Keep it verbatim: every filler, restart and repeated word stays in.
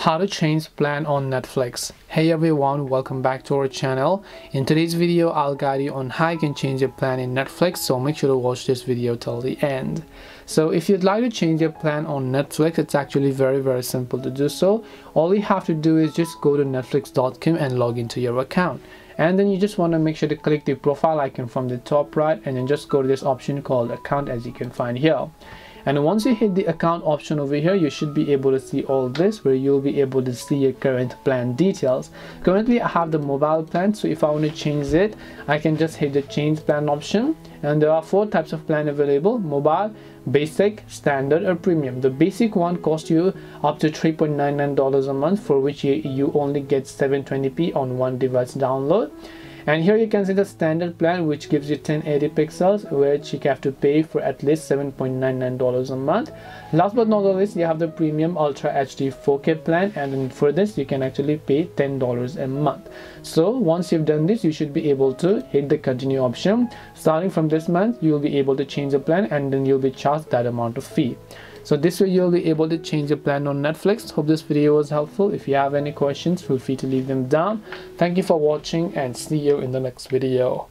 How to change plan on Netflix. Hey everyone, welcome back to our channel. In today's video, I'll guide you on how you can change your plan in Netflix, so make sure to watch this video till the end. So if you'd like to change your plan on Netflix, it's actually very very simple to do so. All you have to do is just go to netflix dot com and log into your account. And then you just want to make sure to click the profile icon from the top right and then just go to this option called account, as you can find here. And once you hit the account option over here, you should be able to see all this, where you'll be able to see your current plan details. Currently I have the mobile plan, so if I want to change it, I can just hit the change plan option. And there are four types of plan available: mobile, basic, standard, or premium. The basic one costs you up to three ninety-nine dollars a month, for which you, you only get seven twenty p on one device download. And here you can see the standard plan, which gives you ten eighty pixels, which you have to pay for at least seven ninety-nine dollars a month. Last but not least, you have the premium ultra H D four K plan, and for this you can actually pay ten dollars a month. So once you've done this, you should be able to hit the continue option. Starting from this month, you'll be able to change the plan, and then you'll be charged that amount of fee. So this way you'll be able to change your plan on Netflix. Hope this video was helpful. If you have any questions, feel free to leave them down. Thank you for watching, and see you in the next video.